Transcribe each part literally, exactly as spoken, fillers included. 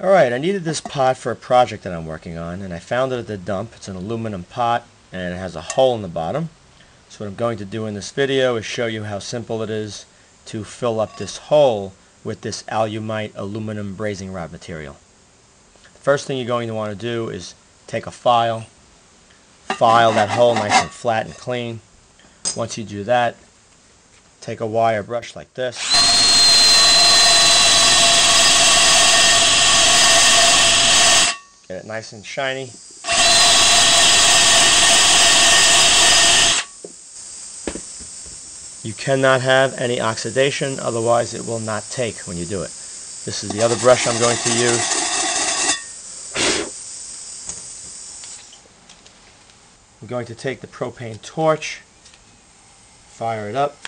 Alright, I needed this pot for a project that I'm working on, and I found it at the dump. It's an aluminum pot and it has a hole in the bottom. So what I'm going to do in this video is show you how simple it is to fill up this hole with this Alumite aluminum brazing rod material. The first thing you're going to want to do is take a file, file that hole nice and flat and clean. Once you do that, take a wire brush like this. Get it nice and shiny. You cannot have any oxidation, otherwise it will not take when you do it. This is the other brush I'm going to use. I'm going to take the propane torch, fire it up,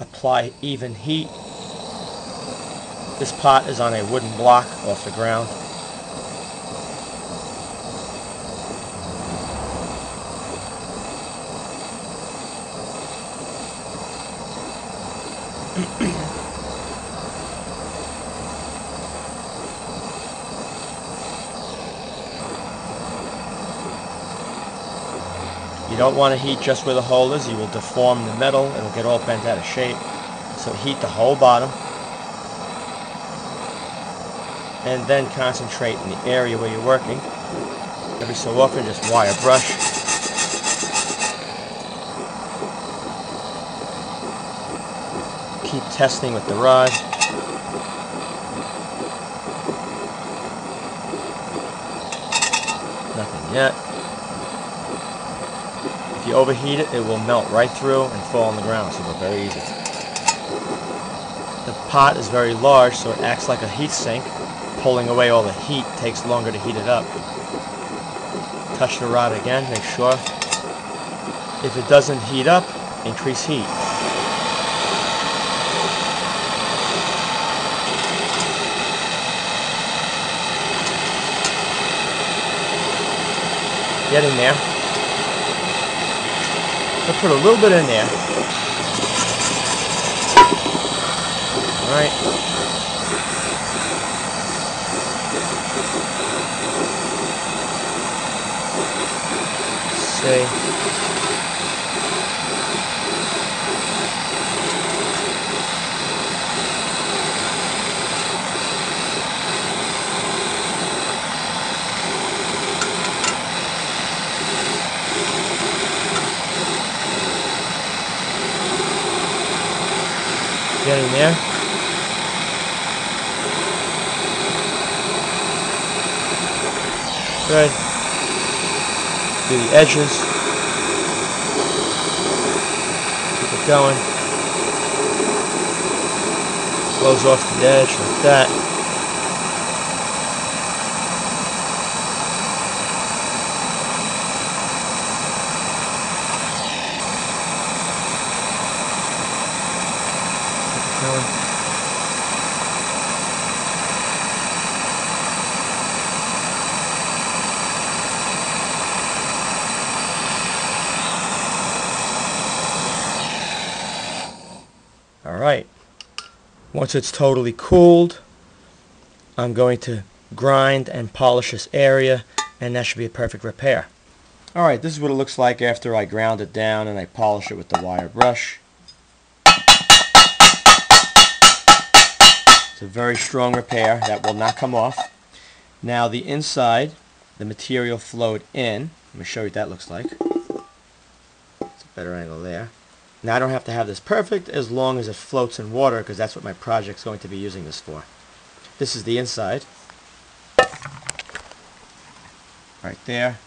apply even heat. This pot is on a wooden block off the ground. You don't want to heat just where the hole is. You will deform the metal. It'll get all bent out of shape. So heat the whole bottom, and then concentrate in the area where you're working. Every so often, just wire brush. Keep testing with the rod. Nothing yet. If you overheat it, it will melt right through and fall on the ground, so it'll be very easy. The pot is very large, so it acts like a heat sink. Pulling away all the heat takes longer to heat it up. Touch the rod again, make sure. If it doesn't heat up, increase heat. Get in there. I'll put a little bit in there. Alright. See. Get in there. Good. Do the edges. Keep it going. Blows off the edge like that. Keep it going. Alright, once it's totally cooled, I'm going to grind and polish this area, and that should be a perfect repair. Alright, this is what it looks like after I ground it down and I polish it with the wire brush. It's a very strong repair that will not come off. Now the inside, the material flowed in. Let me show you what that looks like. It's a better angle there. Now I don't have to have this perfect as long as it floats in water, because that's what my project's going to be using this for. This is the inside. Right there.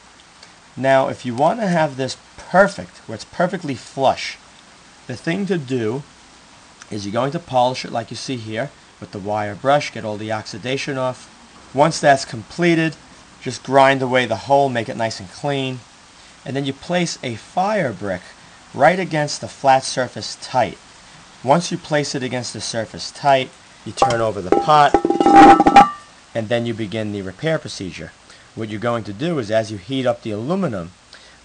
Now if you want to have this perfect, where it's perfectly flush, the thing to do is you're going to polish it like you see here with the wire brush, get all the oxidation off. Once that's completed, just grind away the hole, make it nice and clean, and then you place a fire brick right against the flat surface tight. Once you place it against the surface tight, you turn over the pot, and then you begin the repair procedure. What you're going to do is, as you heat up the aluminum,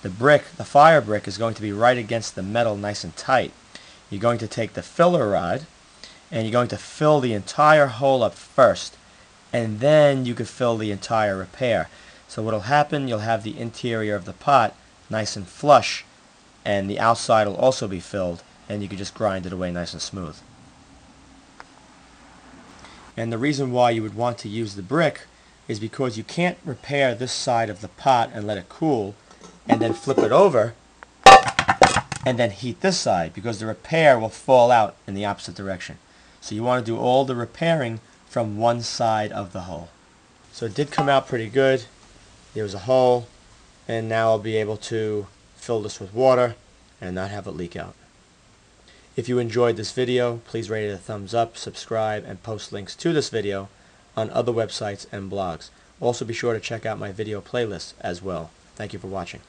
the brick, the fire brick, is going to be right against the metal nice and tight. You're going to take the filler rod and you're going to fill the entire hole up first, and then you can fill the entire repair. So what will happen, you'll have the interior of the pot nice and flush, and the outside will also be filled, and you can just grind it away nice and smooth. And the reason why you would want to use the brick is because you can't repair this side of the pot and let it cool and then flip it over and then heat this side, because the repair will fall out in the opposite direction. So you want to do all the repairing from one side of the hole. So it did come out pretty good. There was a hole, and now I'll be able to fill this with water and not have it leak out. If you enjoyed this video, please rate it a thumbs up, subscribe, and post links to this video on other websites and blogs. Also be sure to check out my video playlist as well. Thank you for watching.